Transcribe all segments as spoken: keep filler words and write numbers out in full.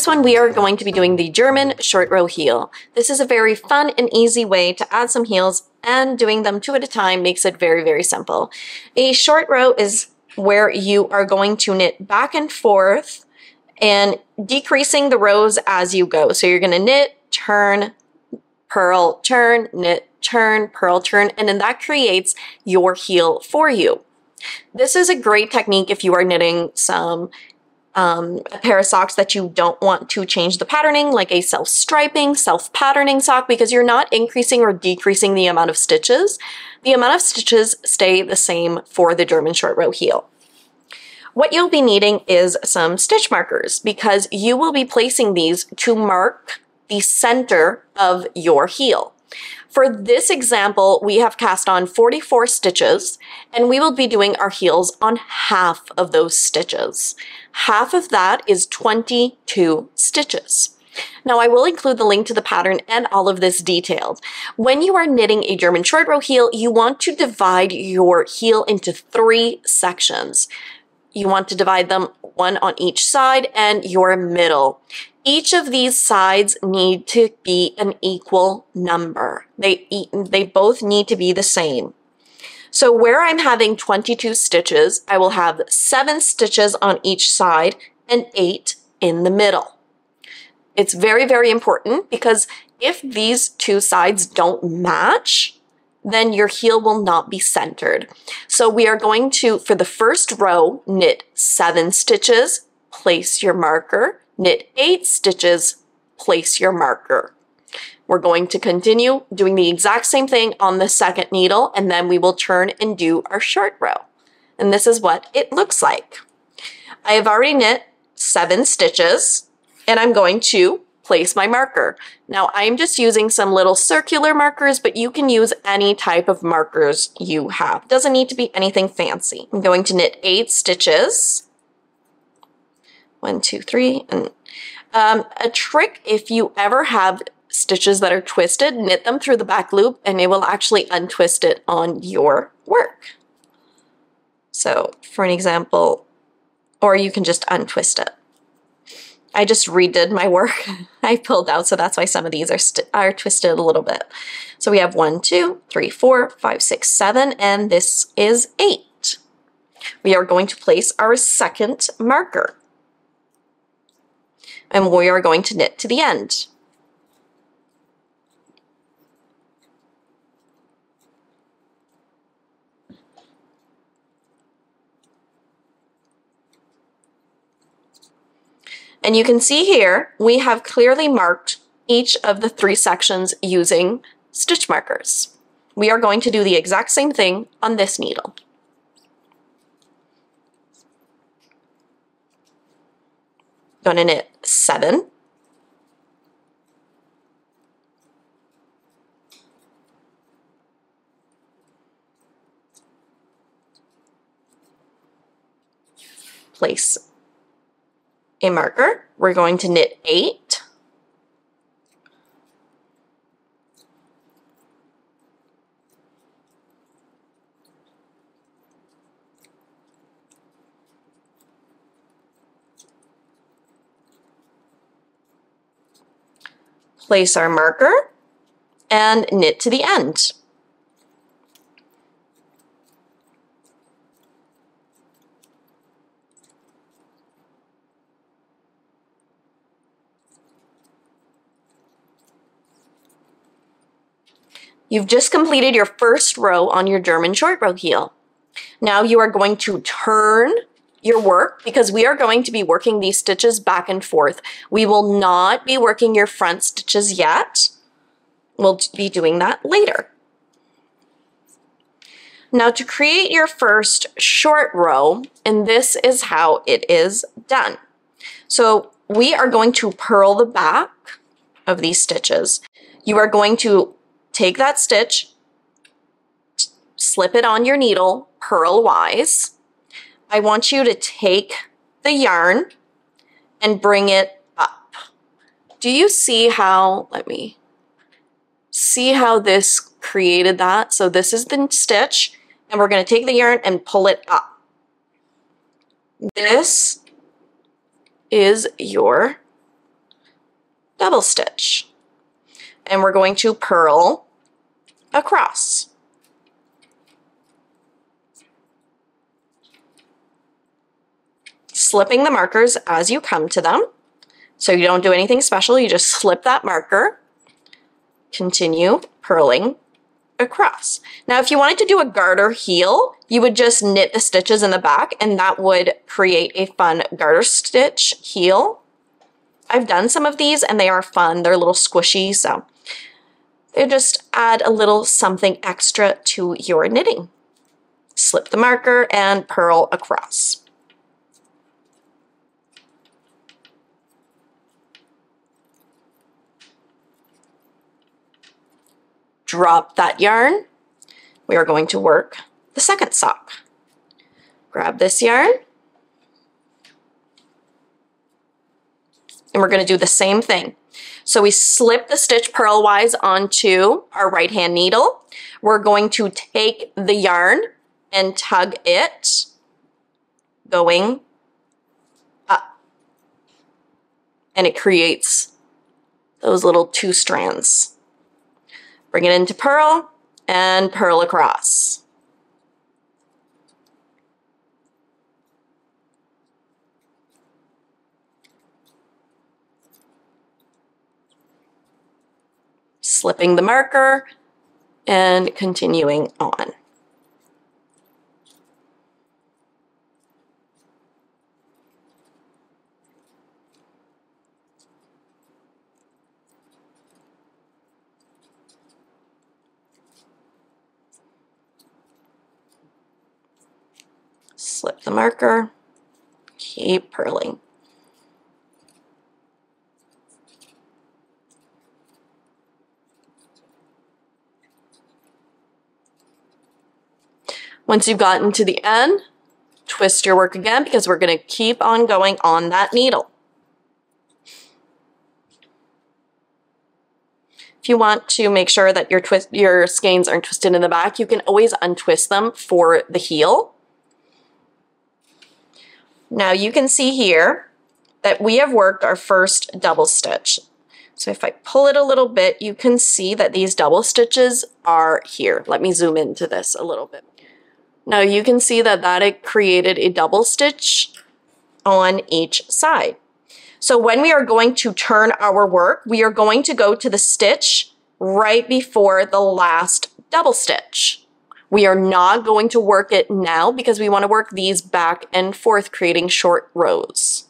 this one we are going to be doing the German short row heel. This is a very fun and easy way to add some heels, and doing them two at a time makes it very, very simple. A short row is where you are going to knit back and forth and decreasing the rows as you go. So you're going to knit, turn, purl, turn, knit, turn, purl, turn, and then that creates your heel for you. This is a great technique if you are knitting some um, a pair of socks that you don't want to change the patterning, like a self-striping, self-patterning sock, because you're not increasing or decreasing the amount of stitches. The amount of stitches stay the same for the German short row heel. What you'll be needing is some stitch markers, because you will be placing these to mark the center of your heel. For this example, we have cast on forty-four stitches, and we will be doing our heels on half of those stitches. Half of that is twenty-two stitches. Now, I will include the link to the pattern and all of this detailed. When you are knitting a German short row heel, you want to divide your heel into three sections. You want to divide them one on each side and your middle. Each of these sides need to be an equal number. They, they both need to be the same. So where I'm having twenty-two stitches, I will have seven stitches on each side and eight in the middle. It's very, very important, because if these two sides don't match, then your heel will not be centered. So we are going to, for the first row, knit seven stitches, place your marker, knit eight stitches, place your marker. We're going to continue doing the exact same thing on the second needle, and then we will turn and do our short row. And this is what it looks like. I have already knit seven stitches, and I'm going to place my marker. Now, I'm just using some little circular markers, but you can use any type of markers you have. Doesn't need to be anything fancy. I'm going to knit eight stitches. One, two, three, and um, a trick, if you ever have stitches that are twisted, knit them through the back loop, and it will actually untwist it on your work. So for an example, or you can just untwist it. I just redid my work. I pulled out, so that's why some of these are, are twisted a little bit. So we have one, two, three, four, five, six, seven, and this is eight. We are going to place our second marker. And we are going to knit to the end. And you can see here, we have clearly marked each of the three sections using stitch markers. We are going to do the exact same thing on this needle. Going to knit seven. Place a marker, we're going to knit eight, place our marker, and knit to the end. You've just completed your first row on your German short row heel. Now you are going to turn your work, because we are going to be working these stitches back and forth. We will not be working your front stitches yet. We'll be doing that later. Now, to create your first short row, and this is how it is done. So we are going to purl the back of these stitches. You are going to take that stitch, slip it on your needle, purl wise. I want you to take the yarn and bring it up. Do you see how, let me see how this created that? So this is the stitch, and we're going to take the yarn and pull it up. This is your double stitch, and we're going to purl across. Slipping the markers as you come to them. So you don't do anything special, you just slip that marker, continue purling across. Now if you wanted to do a garter heel, you would just knit the stitches in the back and that would create a fun garter stitch heel. I've done some of these and they are fun, they're a little squishy, so they just add a little something extra to your knitting. Slip the marker and purl across. Drop that yarn. We are going to work the second sock. Grab this yarn. And we're going to do the same thing. So we slip the stitch purlwise onto our right hand needle. We're going to take the yarn and tug it going up. And it creates those little two strands. Bring it into purl and purl across. Slipping the marker and continuing on. Slip the marker, keep purling. Once you've gotten to the end, twist your work again because we're going to keep on going on that needle. If you want to make sure that your, twist, your skeins aren't twisted in the back, you can always untwist them for the heel. Now you can see here that we have worked our first double stitch. So if I pull it a little bit, you can see that these double stitches are here. Let me zoom into this a little bit. Now you can see that that it created a double stitch on each side. So when we are going to turn our work, we are going to go to the stitch right before the last double stitch. We are not going to work it now because we want to work these back and forth, creating short rows.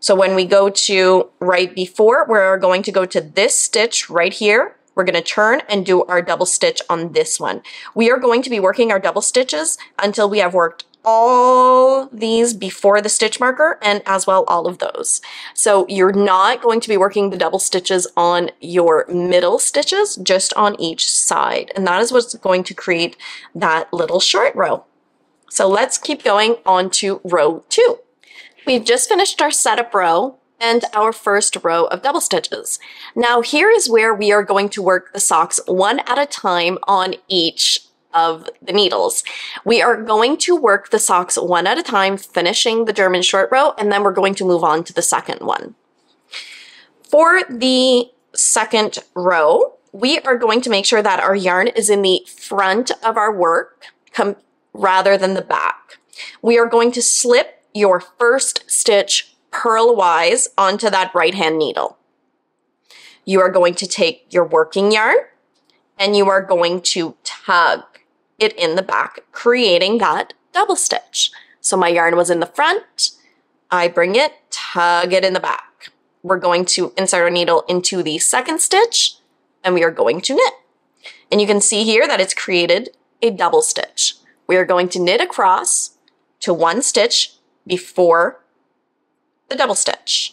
So when we go to right before, we're going to go to this stitch right here. We're going to turn and do our double stitch on this one. We are going to be working our double stitches until we have worked all these before the stitch marker and as well all of those. So you're not going to be working the double stitches on your middle stitches, just on each side. And that is what's going to create that little short row. So let's keep going on to row two. We've just finished our setup row and our first row of double stitches. Now here is where we are going to work the socks one at a time on each of the needles. We are going to work the socks one at a time, finishing the German short row, and then we're going to move on to the second one. For the second row, we are going to make sure that our yarn is in the front of our work rather than the back. We are going to slip your first stitch purlwise onto that right hand needle. You are going to take your working yarn and you are going to tug it in the back, creating that double stitch. So my yarn was in the front, I bring it, tug it in the back. We're going to insert our needle into the second stitch and we are going to knit. And you can see here that it's created a double stitch. We are going to knit across to one stitch before the double stitch.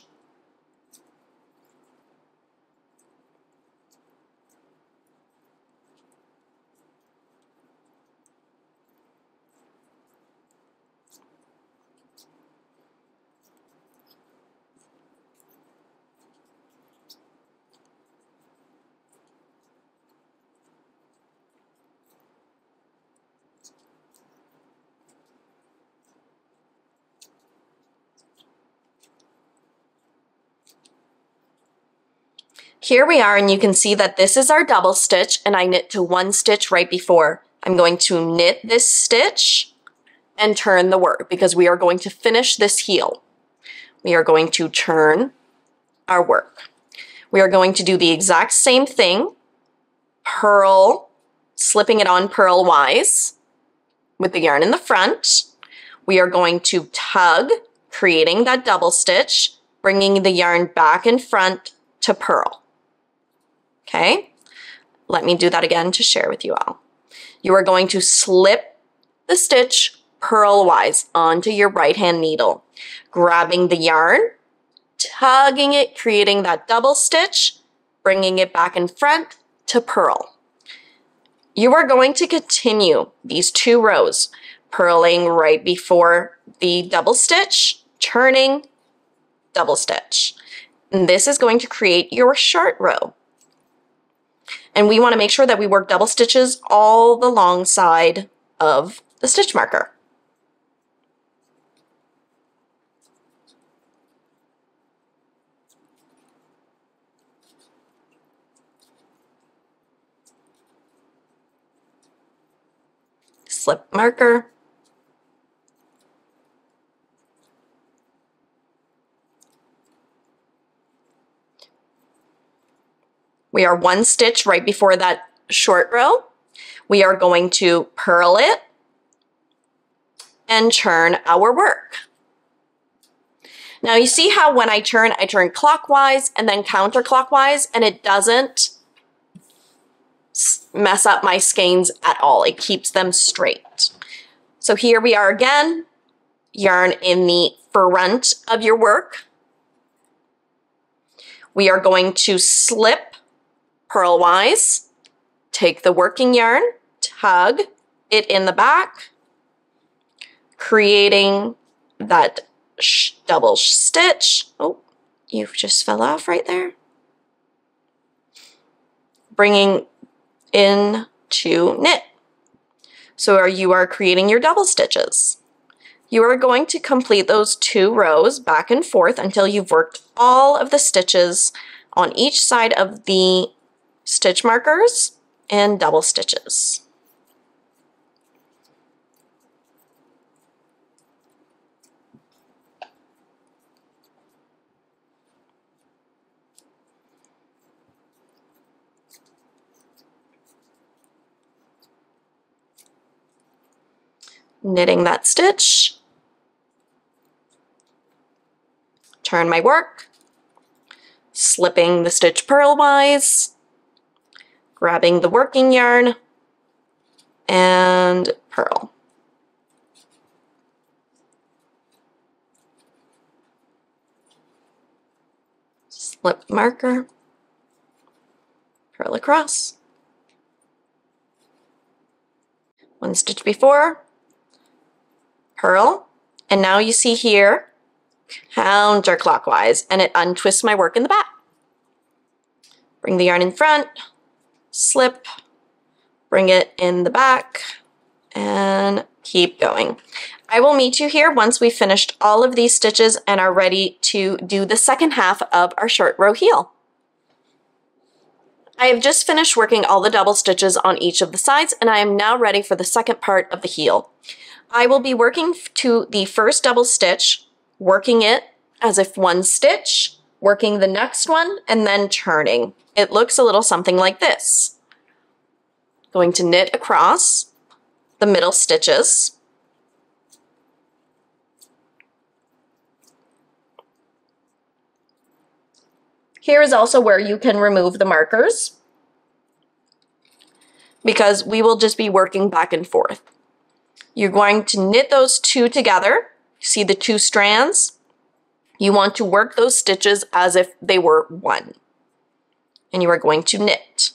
Here we are, and you can see that this is our double stitch, and I knit to one stitch right before. I'm going to knit this stitch and turn the work because we are going to finish this heel. We are going to turn our work. We are going to do the exact same thing, purl, slipping it on purl wise with the yarn in the front. We are going to tug, creating that double stitch, bringing the yarn back in front to purl. Okay, let me do that again to share with you all. You are going to slip the stitch purlwise onto your right-hand needle, grabbing the yarn, tugging it, creating that double stitch, bringing it back in front to purl. You are going to continue these two rows, purling right before the double stitch, turning, double stitch. And this is going to create your short row. And we want to make sure that we work double stitches all the long side of the stitch marker. Slip marker. We are one stitch right before that short row. We are going to purl it and turn our work. Now you see how when I turn, I turn clockwise and then counterclockwise, and it doesn't mess up my skeins at all. It keeps them straight. So here we are again, yarn in the front of your work. We are going to slip purlwise, take the working yarn, tug it in the back, creating that sh double stitch. Oh, you just fell off right there. Bringing in to knit. So you are creating your double stitches. You are going to complete those two rows back and forth until you've worked all of the stitches on each side of the stitch markers and double stitches. Knitting that stitch, turn my work, slipping the stitch purlwise, grabbing the working yarn, and purl. Slip marker, purl across. One stitch before, purl, and now you see here, counterclockwise, and it untwists my work in the back. Bring the yarn in front, slip, bring it in the back, and keep going. I will meet you here once we've finished all of these stitches and are ready to do the second half of our short row heel. I have just finished working all the double stitches on each of the sides, and I am now ready for the second part of the heel. I will be working to the first double stitch, working it as if one stitch, working the next one, and then turning. It looks a little something like this. Going to knit across the middle stitches. Here is also where you can remove the markers because we will just be working back and forth. You're going to knit those two together. You see the two strands? You want to work those stitches as if they were one. And you are going to knit.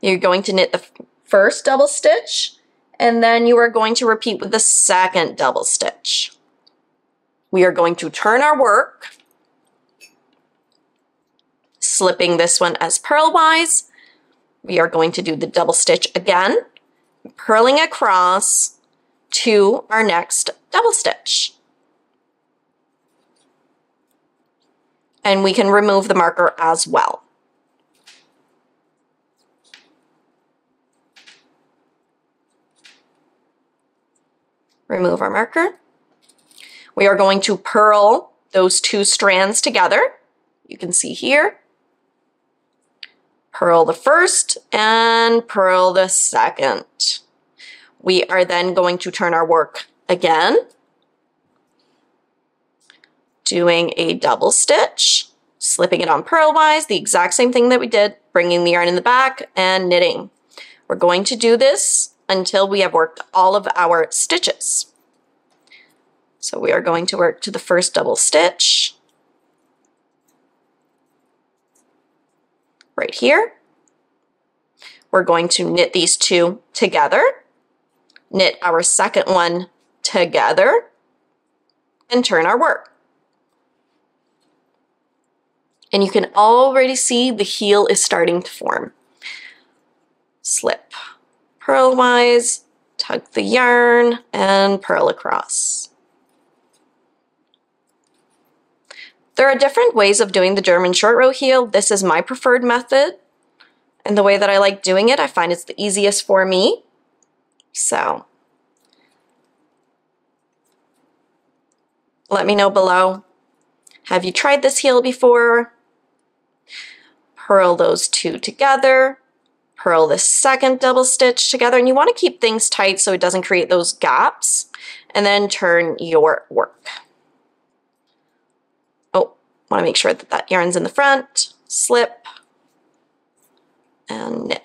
You're going to knit the first double stitch, and then you are going to repeat with the second double stitch. We are going to turn our work, slipping this one as purlwise. We are going to do the double stitch again, purling across to our next double stitch. And we can remove the marker as well. remove our marker. We are going to purl those two strands together. You can see here. Purl the first and purl the second. We are then going to turn our work again, doing a double stitch, slipping it on purlwise, the exact same thing that we did, bringing the yarn in the back and knitting. We're going to do this until we have worked all of our stitches. So we are going to work to the first double stitch right here. We're going to knit these two together, knit our second one together, and turn our work. And you can already see the heel is starting to form. Slip purlwise, tug the yarn, and purl across. There are different ways of doing the German short row heel. This is my preferred method, and the way that I like doing it, I find it's the easiest for me. So let me know below. Have you tried this heel before? Purl those two together, purl the second double stitch together, and you want to keep things tight so it doesn't create those gaps, and then turn your work. Oh, want to make sure that that yarn's in the front, slip, and knit.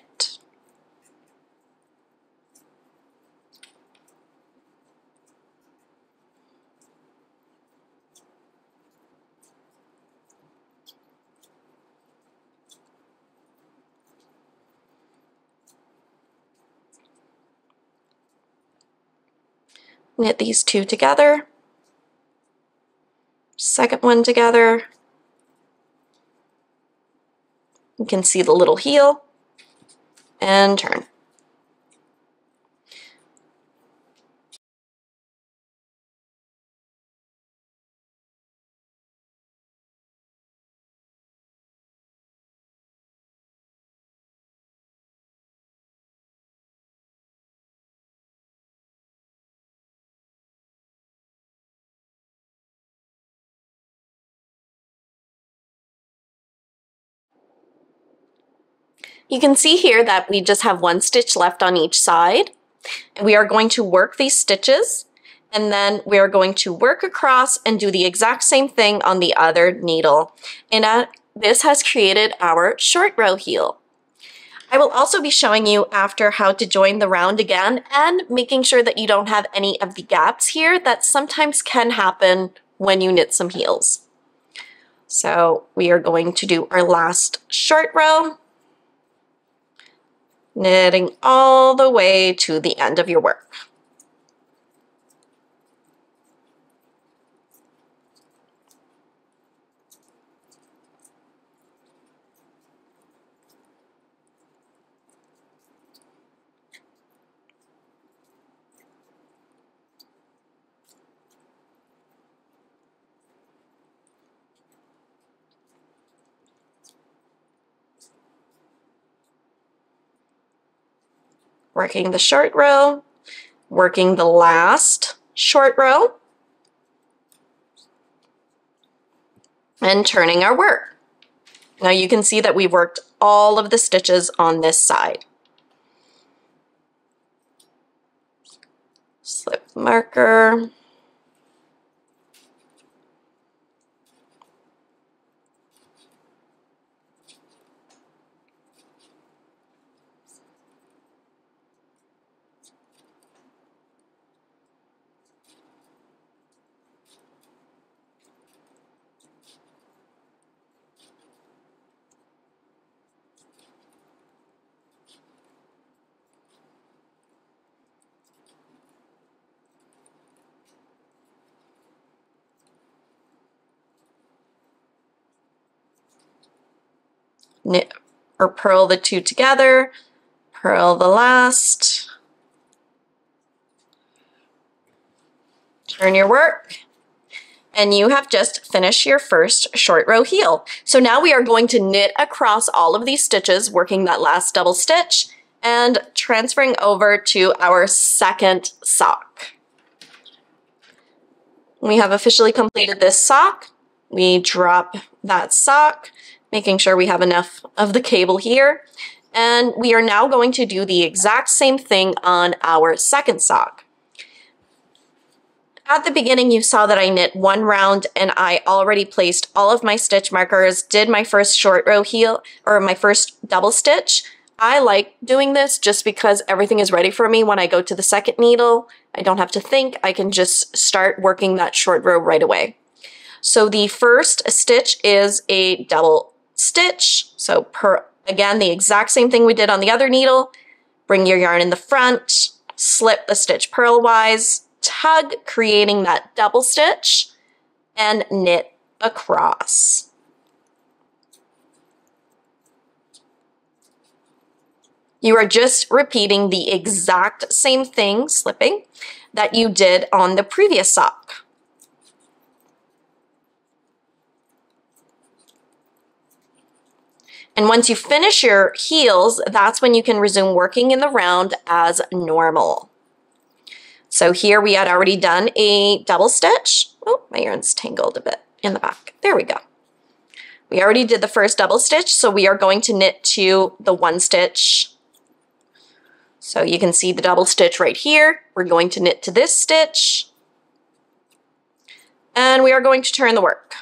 Knit these two together, second one together. You can see the little heel, and turn. You can see here that we just have one stitch left on each side. We are going to work these stitches, and then we are going to work across and do the exact same thing on the other needle. And uh, this has created our short row heel. I will also be showing you after how to join the round again and making sure that you don't have any of the gaps here that sometimes can happen when you knit some heels. So we are going to do our last short row, knitting all the way to the end of your work. Working the short row, working the last short row, and turning our work. Now you can see that we've worked all of the stitches on this side. Slip marker. Knit or purl the two together, purl the last, turn your work, and you have just finished your first short row heel. So now we are going to knit across all of these stitches, working that last double stitch, and transferring over to our second sock. When we have officially completed this sock, we drop that sock, making sure we have enough of the cable here. And we are now going to do the exact same thing on our second sock. At the beginning, you saw that I knit one round and I already placed all of my stitch markers, did my first short row heel, or my first double stitch. I like doing this just because everything is ready for me when I go to the second needle. I don't have to think. I can just start working that short row right away. So the first stitch is a double stitch. So per, again, the exact same thing we did on the other needle. Bring your yarn in the front, slip the stitch purlwise, tug, creating that double stitch, and knit across. You are just repeating the exact same thing, slipping, that you did on the previous sock. And once you finish your heels, that's when you can resume working in the round as normal. So here we had already done a double stitch. Oh, my yarn's tangled a bit in the back. There we go. We already did the first double stitch, so we are going to knit to the one stitch. So you can see the double stitch right here. We're going to knit to this stitch, and we are going to turn the work.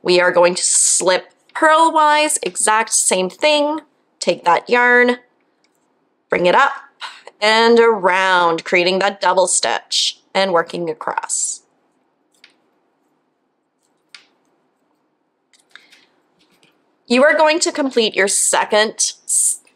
We are going to slip purlwise, exact same thing. Take that yarn, bring it up and around, creating that double stitch and working across. You are going to complete your second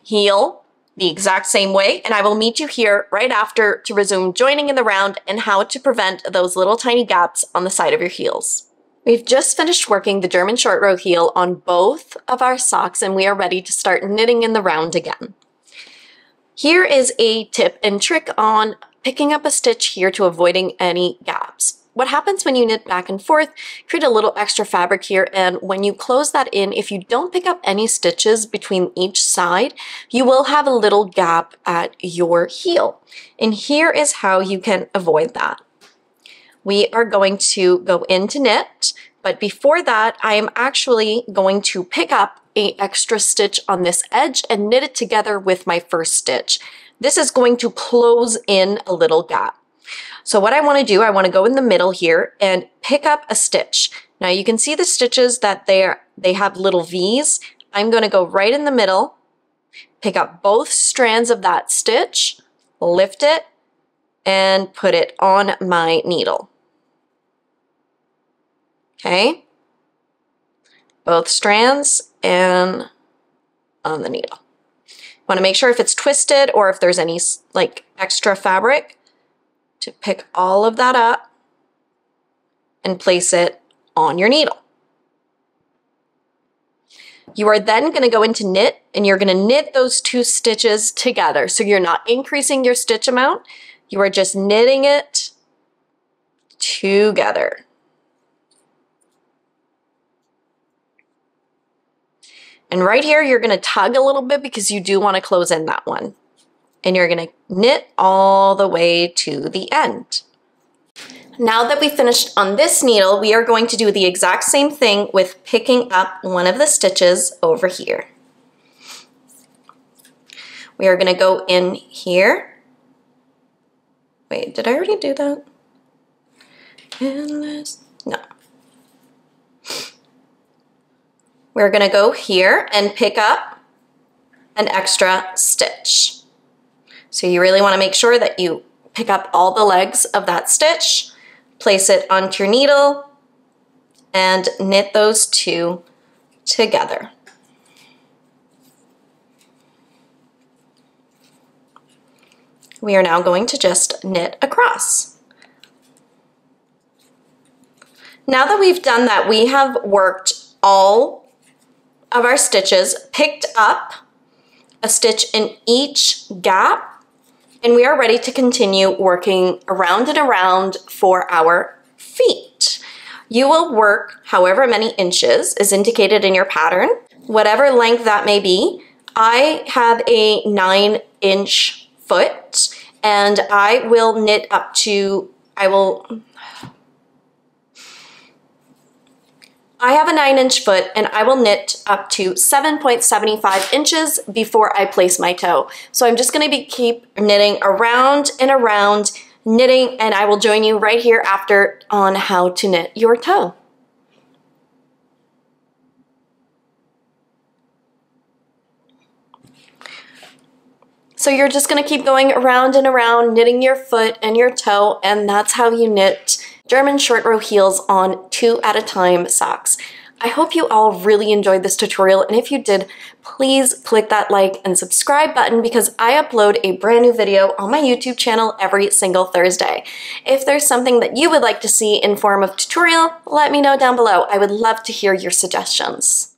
heel the exact same way, and I will meet you here right after to resume joining in the round and how to prevent those little tiny gaps on the side of your heels. We've just finished working the German short row heel on both of our socks, and we are ready to start knitting in the round again. Here is a tip and trick on picking up a stitch here to avoiding any gaps. What happens when you knit back and forth, create a little extra fabric here, and when you close that in, if you don't pick up any stitches between each side, you will have a little gap at your heel. And here is how you can avoid that. We are going to go in to knit, but before that, I am actually going to pick up an extra stitch on this edge and knit it together with my first stitch. This is going to close in a little gap. So what I want to do, I want to go in the middle here and pick up a stitch. Now you can see the stitches that they are, they have little V's. I'm going to go right in the middle, pick up both strands of that stitch, lift it, and put it on my needle. Okay, both strands and on the needle. Want to make sure if it's twisted or if there's any like extra fabric to pick all of that up and place it on your needle. You are then going to go into knit, and you're going to knit those two stitches together. So you're not increasing your stitch amount, you are just knitting it together. And right here, you're going to tug a little bit because you do want to close in that one. And you're going to knit all the way to the end. Now that we finished on this needle, we are going to do the exact same thing with picking up one of the stitches over here. We are going to go in here. Wait, did I already do that? No. We're going to go here and pick up an extra stitch. So you really want to make sure that you pick up all the legs of that stitch, place it onto your needle, and knit those two together. We are now going to just knit across. Now that we've done that, we have worked all of our stitches, picked up a stitch in each gap, and we are ready to continue working around and around for our feet. You will work however many inches is indicated in your pattern, whatever length that may be. I have a nine inch foot, and I will knit up to I will, I have a nine inch foot and I will knit up to seven point seven five inches before I place my toe. So I'm just gonna be keep knitting around and around knitting, and I will join you right here after on how to knit your toe. So you're just gonna keep going around and around, knitting your foot and your toe, and that's how you knit German short row heels on two at a time socks. I hope you all really enjoyed this tutorial, and if you did, please click that like and subscribe button because I upload a brand new video on my YouTube channel every single Thursday. If there's something that you would like to see in form of tutorial, let me know down below. I would love to hear your suggestions.